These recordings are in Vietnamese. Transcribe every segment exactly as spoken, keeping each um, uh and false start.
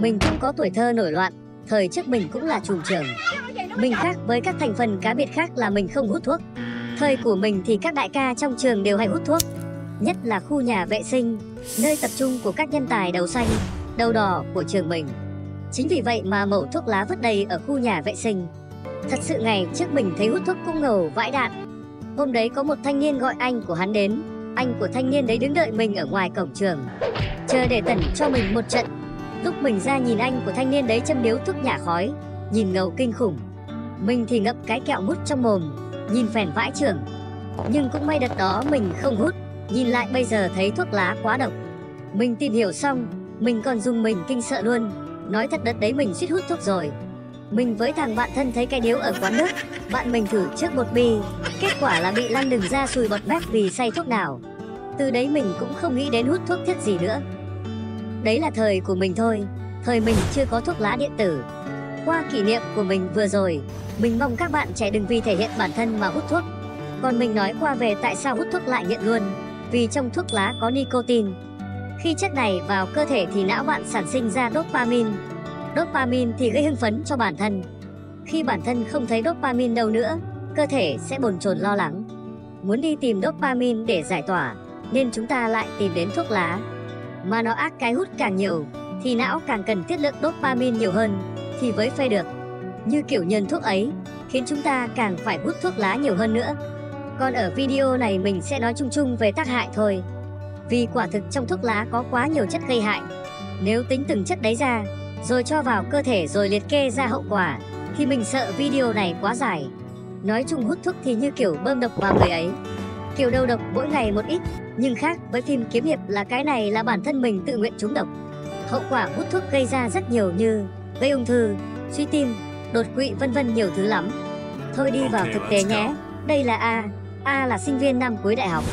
Mình cũng có tuổi thơ nổi loạn, thời trước mình cũng là trùm trưởng. Mình khác với các thành phần cá biệt khác là mình không hút thuốc. Thời của mình thì các đại ca trong trường đều hay hút thuốc, nhất là khu nhà vệ sinh, nơi tập trung của các nhân tài đầu xanh, đầu đỏ của trường mình. Chính vì vậy mà mẩu thuốc lá vứt đầy ở khu nhà vệ sinh. Thật sự ngày trước mình thấy hút thuốc cũng ngầu vãi đạn. Hôm đấy có một thanh niên gọi anh của hắn đến. Anh của thanh niên đấy đứng đợi mình ở ngoài cổng trường, chờ để tẩn cho mình một trận. Lúc mình ra nhìn anh của thanh niên đấy châm điếu thuốc nhả khói, nhìn ngầu kinh khủng. Mình thì ngậm cái kẹo mút trong mồm, nhìn phèn vãi trưởng. Nhưng cũng may đợt đó mình không hút. Nhìn lại bây giờ thấy thuốc lá quá độc. Mình tìm hiểu xong, mình còn dùng mình kinh sợ luôn. Nói thật đợt đấy mình suýt hút thuốc rồi. Mình với thằng bạn thân thấy cái điếu ở quán nước, bạn mình thử trước một bi, kết quả là bị lăn đường ra sùi bọt mép vì say thuốc đảo. Từ đấy mình cũng không nghĩ đến hút thuốc thiết gì nữa. Đấy là thời của mình thôi, thời mình chưa có thuốc lá điện tử. Qua kỷ niệm của mình vừa rồi, mình mong các bạn trẻ đừng vì thể hiện bản thân mà hút thuốc. Còn mình nói qua về tại sao hút thuốc lại nghiện luôn, vì trong thuốc lá có nicotine. Khi chất này vào cơ thể thì não bạn sản sinh ra dopamine. Dopamine thì gây hưng phấn cho bản thân. Khi bản thân không thấy dopamine đâu nữa, cơ thể sẽ bồn chồn lo lắng, muốn đi tìm dopamine để giải tỏa, nên chúng ta lại tìm đến thuốc lá. Mà nó ác cái hút càng nhiều, thì não càng cần tiết lượng dopamine nhiều hơn, thì mới phê được. Như kiểu nhân thuốc ấy, khiến chúng ta càng phải hút thuốc lá nhiều hơn nữa. Còn ở video này mình sẽ nói chung chung về tác hại thôi. Vì quả thực trong thuốc lá có quá nhiều chất gây hại. Nếu tính từng chất đấy ra, rồi cho vào cơ thể rồi liệt kê ra hậu quả, thì mình sợ video này quá dài. Nói chung hút thuốc thì như kiểu bơm độc vào người ấy. Kiểu đầu độc mỗi ngày một ít, nhưng khác với phim kiếm hiệp là cái này là bản thân mình tự nguyện trúng độc. Hậu quả hút thuốc gây ra rất nhiều như gây ung thư, suy tim, đột quỵ vân vân nhiều thứ lắm. Thôi đi vào thực tế nhé. Đây là A. A là sinh viên năm cuối đại học.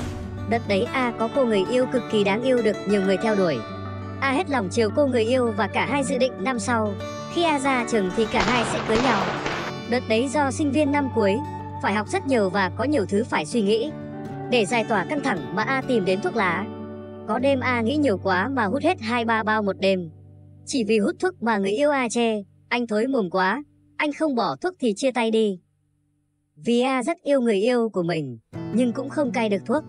Đợt đấy A có cô người yêu cực kỳ đáng yêu được nhiều người theo đuổi. A hết lòng chiều cô người yêu và cả hai dự định năm sau, khi A ra trường thì cả hai sẽ cưới nhau. Đợt đấy do sinh viên năm cuối, phải học rất nhiều và có nhiều thứ phải suy nghĩ. Để giải tỏa căng thẳng mà A tìm đến thuốc lá. Có đêm A nghĩ nhiều quá mà hút hết hai ba bao một đêm. Chỉ vì hút thuốc mà người yêu A chê, anh thối mồm quá, anh không bỏ thuốc thì chia tay đi. Vì A rất yêu người yêu của mình, nhưng cũng không cai được thuốc.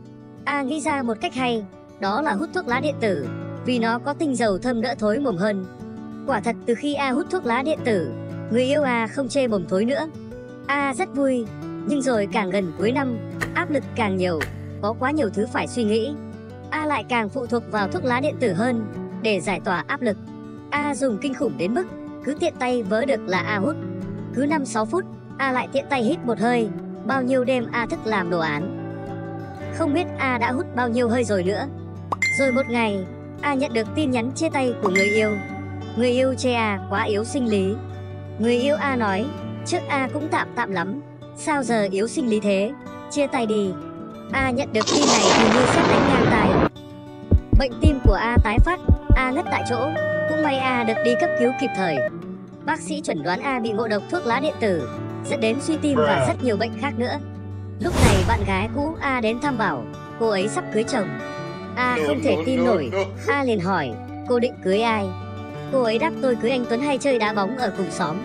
A nghĩ ra một cách hay, đó là hút thuốc lá điện tử, vì nó có tinh dầu thơm đỡ thối mồm hơn. Quả thật từ khi A hút thuốc lá điện tử, người yêu A không chê mồm thối nữa. A rất vui, nhưng rồi càng gần cuối năm, áp lực càng nhiều, có quá nhiều thứ phải suy nghĩ. A lại càng phụ thuộc vào thuốc lá điện tử hơn, để giải tỏa áp lực. A dùng kinh khủng đến mức, cứ tiện tay vớ được là A hút. Cứ năm sáu phút, A lại tiện tay hít một hơi, bao nhiêu đêm A thức làm đồ án. Không biết A đã hút bao nhiêu hơi rồi nữa. Rồi một ngày, A nhận được tin nhắn chia tay của người yêu. Người yêu chê A quá yếu sinh lý. Người yêu A nói, trước A cũng tạm tạm lắm, sao giờ yếu sinh lý thế, chia tay đi. A nhận được tin này thì như sét đánh ngang tai. Bệnh tim của A tái phát, A ngất tại chỗ, cũng may A được đi cấp cứu kịp thời. Bác sĩ chuẩn đoán A bị ngộ độc thuốc lá điện tử, dẫn đến suy tim và rất nhiều bệnh khác nữa. Lúc này bạn gái cũ A đến thăm bảo, cô ấy sắp cưới chồng. A không thể tin nổi, A liền hỏi, cô định cưới ai? Cô ấy đáp tôi cưới anh Tuấn hay chơi đá bóng ở cùng xóm.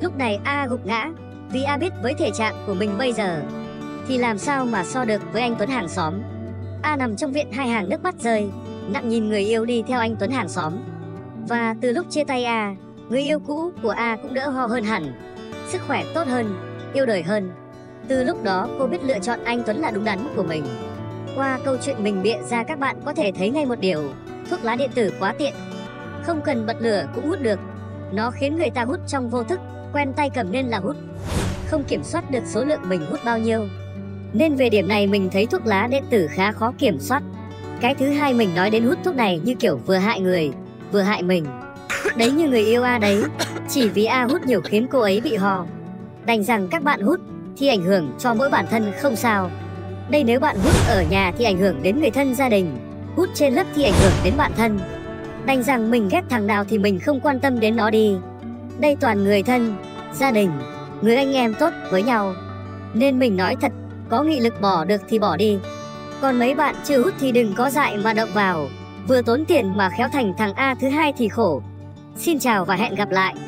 Lúc này A gục ngã, vì A biết với thể trạng của mình bây giờ, thì làm sao mà so được với anh Tuấn hàng xóm. A nằm trong viện hai hàng nước mắt rơi, nặng nhìn người yêu đi theo anh Tuấn hàng xóm. Và từ lúc chia tay A, người yêu cũ của A cũng đỡ ho hơn hẳn, sức khỏe tốt hơn, yêu đời hơn. Từ lúc đó cô biết lựa chọn anh Tuấn là đúng đắn của mình. Qua câu chuyện mình bịa ra các bạn có thể thấy ngay một điều, thuốc lá điện tử quá tiện. Không cần bật lửa cũng hút được. Nó khiến người ta hút trong vô thức, quen tay cầm nên là hút. Không kiểm soát được số lượng mình hút bao nhiêu. Nên về điểm này mình thấy thuốc lá điện tử khá khó kiểm soát. Cái thứ hai mình nói đến hút thuốc này như kiểu vừa hại người, vừa hại mình. Đấy như người yêu A đấy, chỉ vì A hút nhiều khiến cô ấy bị ho. Đành rằng các bạn hút thì ảnh hưởng cho mỗi bản thân không sao. Đây nếu bạn hút ở nhà thì ảnh hưởng đến người thân gia đình, hút trên lớp thì ảnh hưởng đến bản thân. Đành rằng mình ghét thằng nào thì mình không quan tâm đến nó đi. Đây toàn người thân, gia đình, người anh em tốt với nhau. Nên mình nói thật, có nghị lực bỏ được thì bỏ đi. Còn mấy bạn chưa hút thì đừng có dại mà động vào, vừa tốn tiền mà khéo thành thằng A thứ hai thì khổ. Xin chào và hẹn gặp lại.